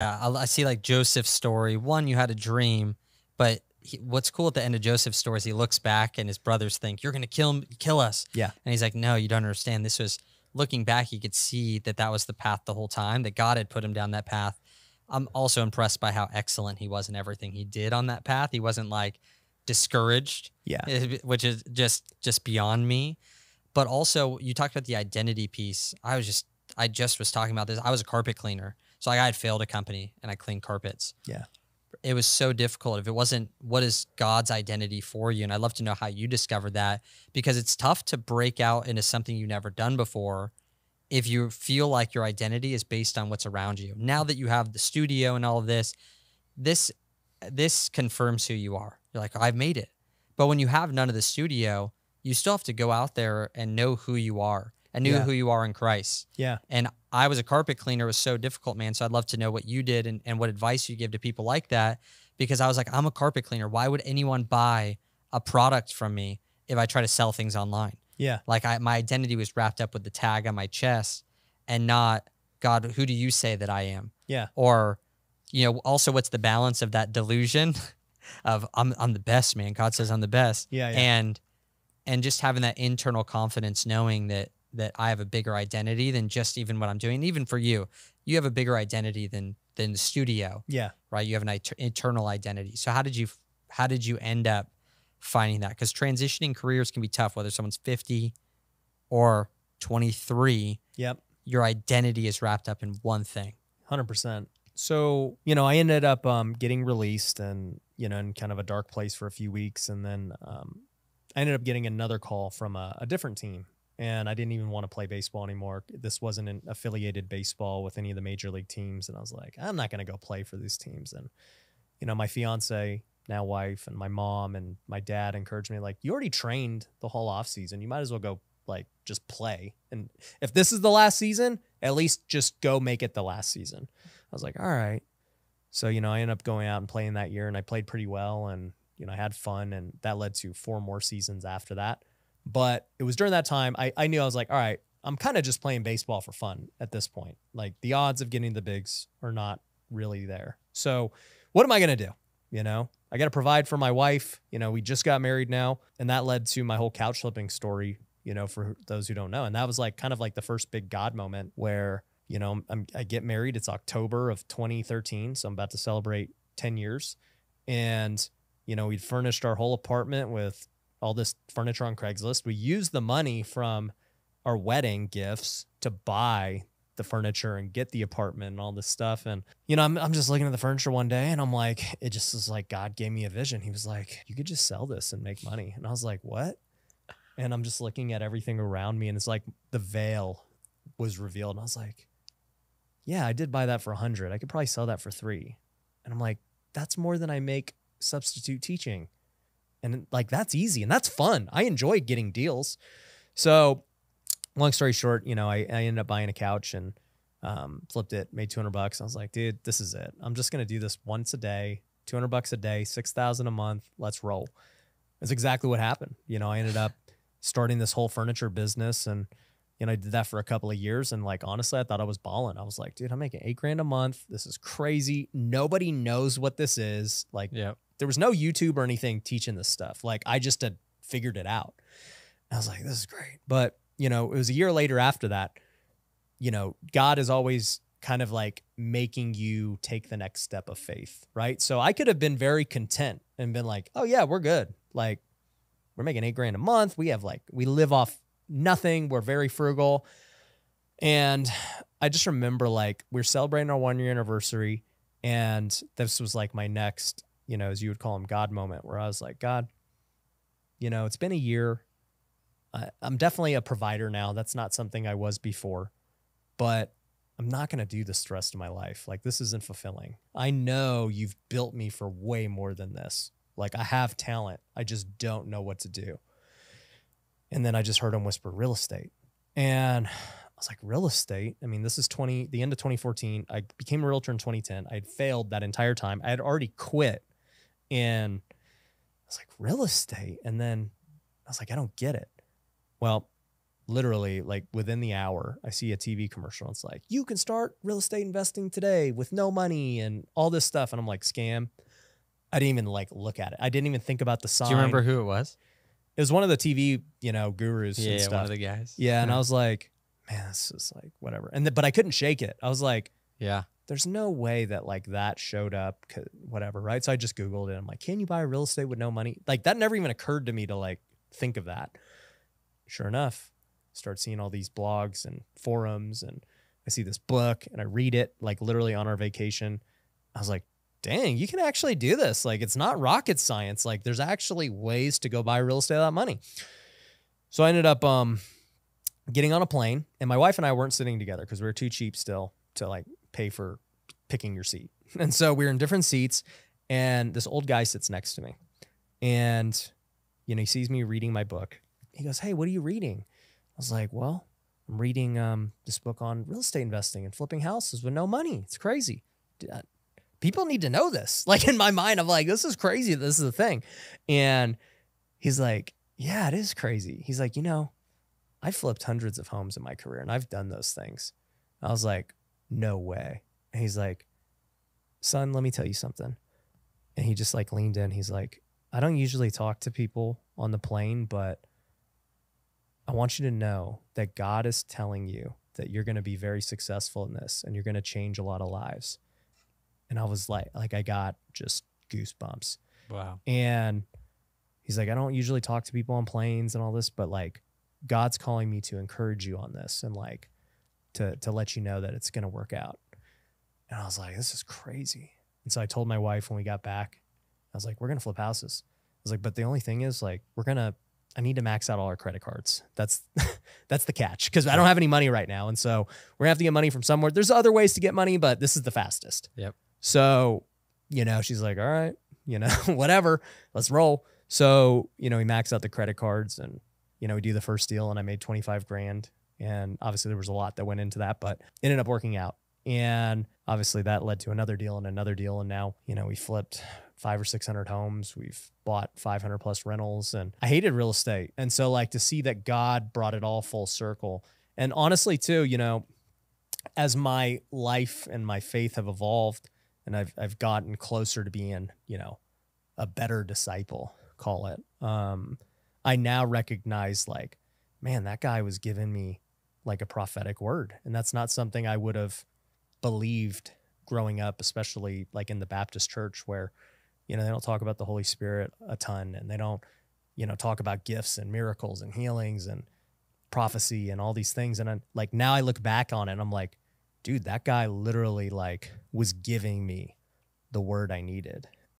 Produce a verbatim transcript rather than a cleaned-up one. Uh, I see like Joseph's story. One, you had a dream, but he, what's cool at the end of Joseph's story is he looks back and his brothers think, you're going to kill him, kill us. Yeah. And he's like, no, you don't understand. This was looking back. You could see that that was the path the whole time, that God had put him down that path. I'm also impressed by how excellent he was in everything he did on that path. He wasn't like discouraged, yeah, which is just, just beyond me. But also you talked about the identity piece. I was just, I just was talking about this. I was a carpet cleaner. So like I had failed a company and I cleaned carpets. Yeah. It was so difficult. If it wasn't, what is God's identity for you? And I'd love to know how you discovered that, because it's tough to break out into something you've never done before if you feel like your identity is based on what's around you. Now that you have the studio and all of this, this, this confirms who you are. You're like, I've made it. But when you have none of the studio, you still have to go out there and know who you are. I knew yeah. who you are in Christ. Yeah. And I was a carpet cleaner. It was so difficult, man. So I'd love to know what you did and, and what advice you give to people like that, because I was like, I'm a carpet cleaner. Why would anyone buy a product from me if I try to sell things online? Yeah. Like I, my identity was wrapped up with the tag on my chest and not, God, who do you say that I am? Yeah. Or, you know, also what's the balance of that delusion of I'm, I'm the best, man. God says I'm the best. Yeah, yeah. And, and just having that internal confidence, knowing that, that I have a bigger identity than just even what I'm doing. Even for you, you have a bigger identity than, than the studio. Yeah. Right. You have an internal identity. So how did you, how did you end up finding that? Cause transitioning careers can be tough, whether someone's fifty or twenty-three. Yep. Your identity is wrapped up in one thing. one hundred percent. So, you know, I ended up, um, getting released and, you know, in kind of a dark place for a few weeks. And then, um, I ended up getting another call from a, a different team. And I didn't even want to play baseball anymore. This wasn't an affiliated baseball with any of the major league teams. And I was like, I'm not going to go play for these teams. And, you know, my fiance, now wife, and my mom and my dad encouraged me, like, you already trained the whole off season. You might as well go, like, just play. And if this is the last season, at least just go make it the last season. I was like, all right. So, you know, I ended up going out and playing that year, and I played pretty well. And, you know, I had fun. And that led to four more seasons after that. But it was during that time, I, I knew I was like, all right, I'm kind of just playing baseball for fun at this point. Like the odds of getting the bigs are not really there. So what am I going to do? You know, I got to provide for my wife. You know, we just got married now. And that led to my whole couch flipping story, you know, for those who don't know. And that was like kind of like the first big God moment where, you know, I'm, I get married. It's October of twenty thirteen. So I'm about to celebrate ten years. And, you know, we'd furnished our whole apartment with all this furniture on Craigslist. We used the money from our wedding gifts to buy the furniture and get the apartment and all this stuff. And, you know, I'm, I'm just looking at the furniture one day and I'm like, it just was like, God gave me a vision. He was like, you could just sell this and make money. And I was like, what? And I'm just looking at everything around me. And it's like the veil was revealed. And I was like, yeah, I did buy that for a hundred. I could probably sell that for three. And I'm like, that's more than I make substitute teaching. And like, that's easy and that's fun. I enjoy getting deals. So long story short, you know, I, I ended up buying a couch and um, flipped it, made two hundred bucks. I was like, dude, this is it. I'm just going to do this once a day, two hundred bucks a day, six thousand a month. Let's roll. That's exactly what happened. You know, I ended up starting this whole furniture business and, you know, I did that for a couple of years. And like, honestly, I thought I was balling. I was like, dude, I'm making eight grand a month. This is crazy. Nobody knows what this is. Like, yeah. There was no YouTube or anything teaching this stuff. Like I just had figured it out. I was like, this is great. But you know, it was a year later after that, you know, God is always kind of like making you take the next step of faith. Right. So I could have been very content and been like, oh yeah, we're good. Like we're making eight grand a month. We have like, we live off nothing. We're very frugal. And I just remember like we're celebrating our one year anniversary. And this was like my next, you know, as you would call them, God moment, where I was like, God, you know, it's been a year. I, I'm definitely a provider now. That's not something I was before, but I'm not going to do this the rest of my life. Like this isn't fulfilling. I know you've built me for way more than this. Like I have talent. I just don't know what to do. And then I just heard him whisper real estate. And I was like, real estate? I mean, this is twenty, the end of twenty fourteen. I became a realtor in twenty ten. I had failed that entire time. I had already quit. And I was like, real estate? And then I was like, I don't get it. Well, literally like within the hour, I see a T V commercial. It's like, you can start real estate investing today with no money and all this stuff. And I'm like, scam. I didn't even like look at it. I didn't even think about the sign. Do you remember who it was? It was one of the T V, you know, gurus. Yeah, and stuff. One of the guys. Yeah, yeah. And I was like, man, this is like whatever. And the, but I couldn't shake it. I was like, yeah, there's no way that like that showed up, whatever, right? So I just Googled it. I'm like, can you buy real estate with no money? Like that never even occurred to me to like think of that. Sure enough, start seeing all these blogs and forums, and I see this book and I read it like literally on our vacation. I was like, dang, you can actually do this. Like, it's not rocket science. Like, there's actually ways to go buy real estate without money. So I ended up um, getting on a plane, and my wife and I weren't sitting together because we were too cheap still to like pay for picking your seat. And so we were in different seats, and this old guy sits next to me, and, you know, he sees me reading my book. He goes, hey, what are you reading? I was like, well, I'm reading um, this book on real estate investing and flipping houses with no money. It's crazy. Dude, I, people need to know this. Like in my mind, I'm like, this is crazy. This is a thing. And he's like, yeah, it is crazy. He's like, you know, I flipped hundreds of homes in my career and I've done those things. I was like, no way. And he's like, son, let me tell you something. And he just like leaned in. He's like, I don't usually talk to people on the plane, but I want you to know that God is telling you that you're going to be very successful in this and you're going to change a lot of lives. And I was like, like I got just goosebumps. Wow. And he's like, I don't usually talk to people on planes and all this, but like God's calling me to encourage you on this and like to, to let you know that it's going to work out. And I was like, this is crazy. And so I told my wife when we got back, I was like, we're going to flip houses. I was like, but the only thing is like, we're going to, I need to max out all our credit cards. That's that's the catch, because I don't have any money right now. And so we're gonna have to get money from somewhere. There's other ways to get money, but this is the fastest. Yep. So, you know, she's like, all right, you know, whatever, let's roll. So, you know, we maxed out the credit cards and, you know, we do the first deal and I made twenty-five grand. And obviously there was a lot that went into that, but it ended up working out. And obviously that led to another deal and another deal. And now, you know, we flipped five or six hundred homes. We've bought five hundred plus rentals, and I hated real estate. And so like to see that God brought it all full circle. And honestly too, you know, as my life and my faith have evolved, and I've, I've gotten closer to being, you know, a better disciple, call it. Um, I now recognize like, man, that guy was giving me like a prophetic word. And that's not something I would have believed growing up, especially like in the Baptist church where, you know, they don't talk about the Holy Spirit a ton, and they don't, you know, talk about gifts and miracles and healings and prophecy and all these things. And I'm like, now I look back on it and I'm like, dude, that guy literally like was giving me the word I needed.